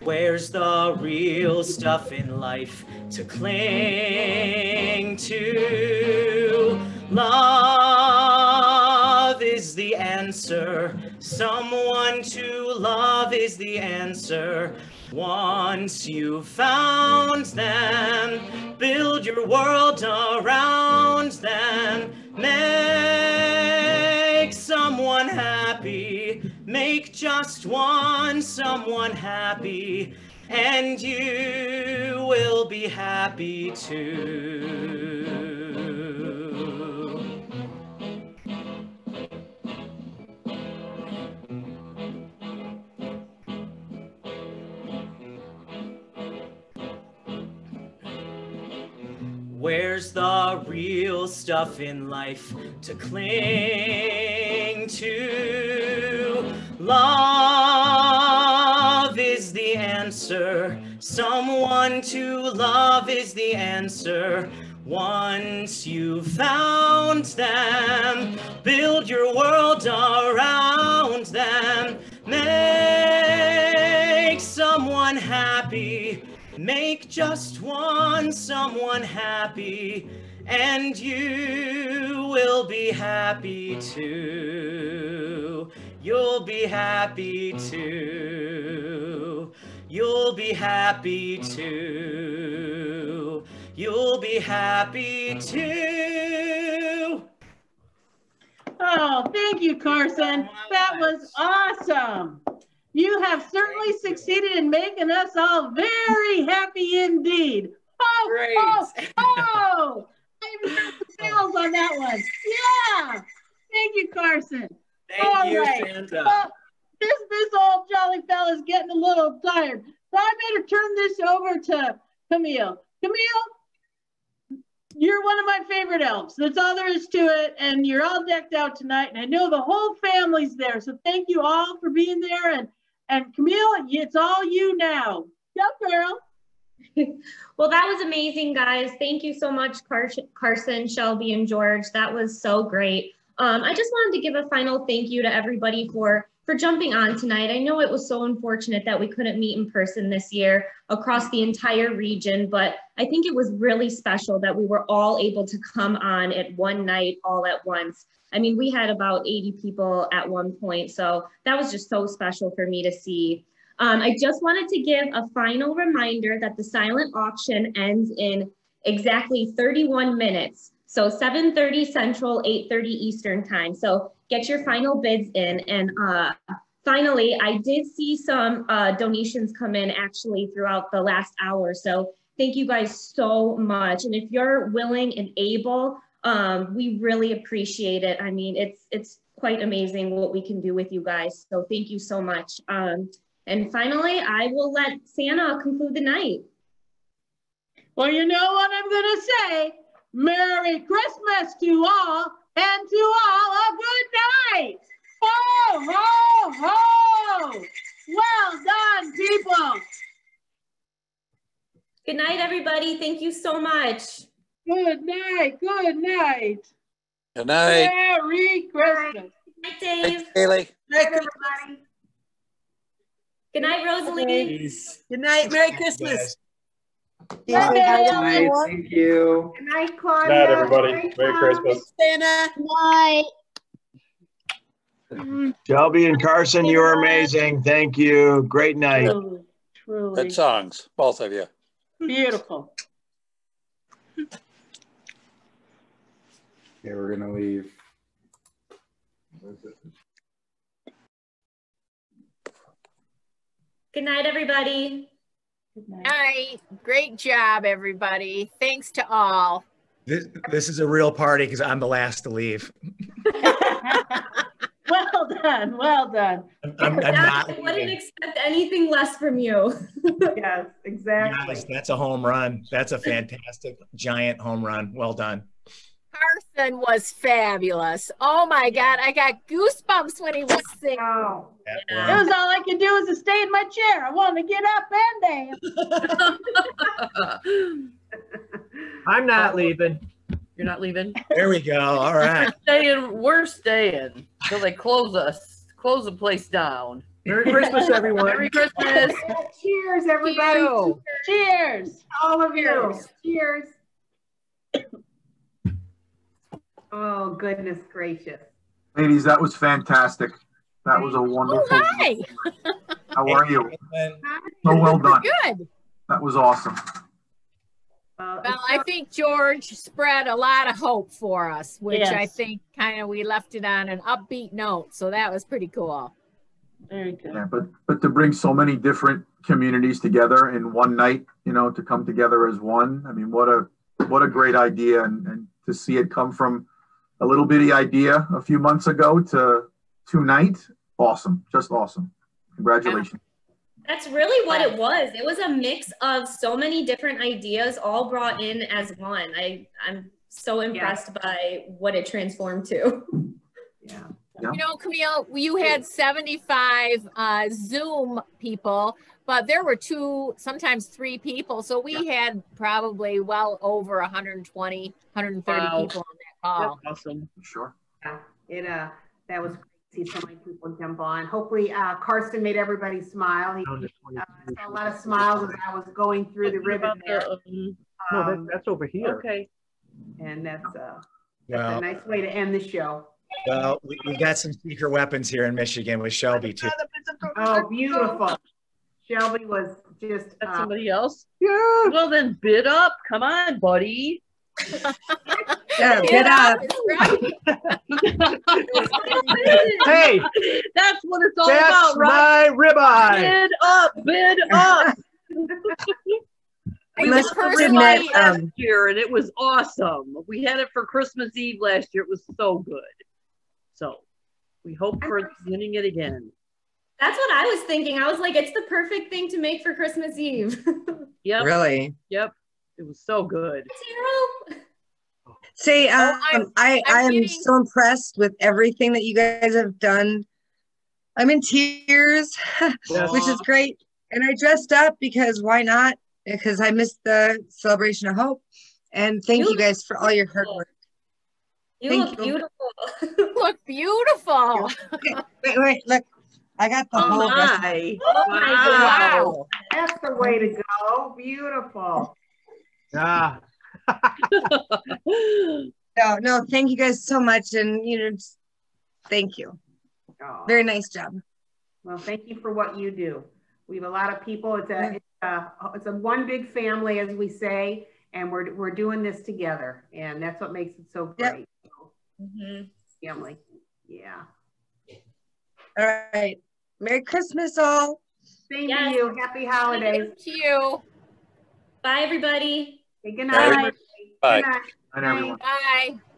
Where's the real stuff in life to cling to? Love is the answer. Someone to love is the answer. Once you've found them, build your world around them. Make someone happy. Make just one someone happy, and you will be happy too. Where's the real stuff in life to cling to? Love is the answer. Someone to love is the answer. Once you've found them, build your world around them. Make someone happy. Make just one someone happy, and you will be happy too. You'll be happy too. You'll be happy too. You'll be happy too. Oh, thank you, Carson. That was awesome. You have certainly succeeded in making us all very happy indeed. Oh, great. Oh, oh! I even got the sales on that one. Yeah! Thank you, Carson. Thank all you, right. Santa. Well, this, this old jolly fella's getting a little tired, so I better turn this over to Camille. Camille, you're one of my favorite elves. That's all there is to it, and you're all decked out tonight, and I know the whole family's there, so thank you all for being there, and And Camille, it's all you now. Yep, girl. Well, that was amazing, guys. Thank you so much, Carson, Shelby, and George. That was so great. Um, I just wanted to give a final thank you to everybody for, for jumping on tonight. I know it was so unfortunate that we couldn't meet in person this year across the entire region, but I think it was really special that we were all able to come on at one night all at once. I mean, we had about eighty people at one point, so that was just so special for me to see. Um, I just wanted to give a final reminder that the silent auction ends in exactly thirty-one minutes. So seven thirty Central, eight thirty Eastern time. So get your final bids in. And uh, finally, I did see some uh, donations come in actually throughout the last hour. So thank you guys so much. And if you're willing and able, um, we really appreciate it. I mean, it's, it's quite amazing what we can do with you guys. So thank you so much. Um, And finally, I will let Santa conclude the night. Well, you know what I'm going to say. Merry Christmas to all, and to all a good night. Ho, ho, ho. Well done, people. Good night, everybody. Thank you so much. Good night. Good night. Good night. Merry Christmas. Good night, Dave. Thanks, Haley. Good night, everybody. Good night, Rosalie. Please. Good night. Merry Christmas. Good night. Good night. Thank you. Good night, Claudia. Good night, everybody. Good night, Merry Christmas. Santa. Good night. Shelby and Carson, you are amazing. Thank you. Great night. Truly, truly. Good songs, both of you. Beautiful. Okay, we're going to leave. Good night, everybody. Good night. All right, great job, everybody. Thanks to all. This, this is a real party because I'm the last to leave. Well done, well done. I'm, I'm not, I wouldn't expect anything less from you. Yes, exactly. Nice. That's a home run. That's a fantastic, giant home run. Well done. Carson was fabulous. Oh my God, I got goosebumps when he was singing. Oh, you know? It was all I could do was to stay in my chair. I wanted to get up and dance. I'm not leaving. You're not leaving? There we go. All right. We're staying, we're staying till they close us, close the place down. Merry Christmas, everyone. Merry Christmas. Cheers, everybody. Cheers. Cheers. All of you. Cheers. Oh, goodness gracious. Ladies, that was fantastic. That was a wonderful. Oh, hi. How are you? So well done. Good. That was awesome. Well, I think George spread a lot of hope for us, which yes. I think kind of we left it on an upbeat note. So that was pretty cool. Very good. Yeah, but, but to bring so many different communities together in one night, you know, to come together as one. I mean, what a, what a great idea. And, and to see it come from a little bitty idea a few months ago to tonight. Awesome. Just awesome. Congratulations. That's really what it was. It was a mix of so many different ideas all brought in as one. I, I'm so impressed yeah. by what it transformed to. Yeah. yeah. You know, Camille, you had seventy-five uh, Zoom people, but there were two, sometimes three people. So we yeah. had probably well over one hundred twenty, one hundred thirty wow. people on that call. That's awesome. Sure. Yeah, it, uh, that was crazy, so many people jump on. Hopefully uh, Carson made everybody smile. He uh, saw a lot of smiles as I was going through the ribbon there. Um, no, that, that's over here. Okay. And that's, uh, that's wow. a nice way to end the show. Well, we, we got some secret weapons here in Michigan with Shelby too. Oh, beautiful. Shelby was just uh, somebody else. Yeah. Well, then bid up. Come on, buddy. Yeah, bid, bid up. up. Hey, that's what it's all that's about, right? My ribeye. Bid up. Bid up. We must have been that last um, year, and it was awesome. We had it for Christmas Eve last year. It was so good. So we hope for winning it again. That's what I was thinking. I was like, it's the perfect thing to make for Christmas Eve. Yep. Really? Yep. It was so good. See, um, oh, I, I am kidding. So impressed with everything that you guys have done. I'm in tears, yes. Which is great. And I dressed up because why not? because I missed the Celebration of Hope. And thank you, you guys for all your hard work. You thank look you. beautiful. You look beautiful. Okay. Wait, wait, look. I got the oh whole my. Oh my wow. Wow. That's the way to go. Beautiful. Ah. no, no, thank you guys so much. And, you know, just, thank you. Oh. Very nice job. Well, thank you for what you do. We have a lot of people. It's a, it's a, it's a one big family, as we say, and we're, we're doing this together. And that's what makes it so great. Yep. Mm-hmm. Family. Yeah. All right. Merry Christmas, all. Thank yes. you. Happy holidays. Thank you. Bye, everybody. Hey, good night. Bye. Bye. Good night. Bye. Bye. Bye.